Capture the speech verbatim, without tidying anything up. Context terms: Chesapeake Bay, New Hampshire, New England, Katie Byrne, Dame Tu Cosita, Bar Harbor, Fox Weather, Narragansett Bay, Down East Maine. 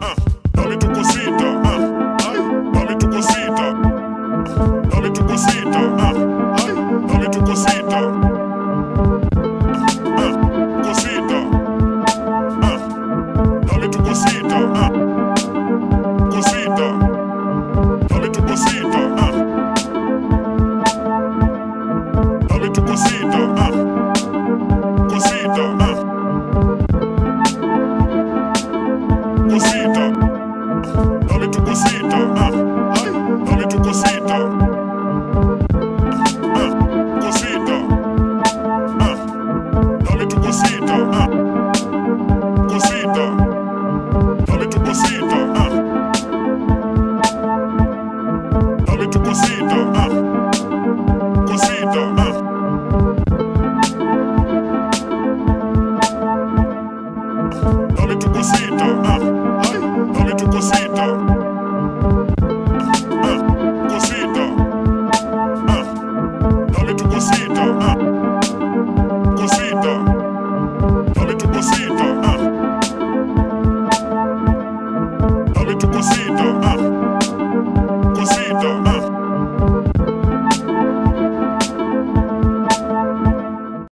Ah, dame tu cosita, ah, ay, dame tu cosita, dame tu cosita, ah, ay, dame tu cosita, ah, cosita, ah, dame tu cosita, ah, cosita, dame tu cosita, ah, dame tu cosita, ah, cosita, ah. Cosita, dame tu cosita, ah, ay, dame tu cosita, ah, cosita, ah, dame tu cosita, ah, cosita, dame tu cosita, ah, dame tu cosita, ah, cosita, ah. Dame tu cosita, ah, ay, dame tu cosita.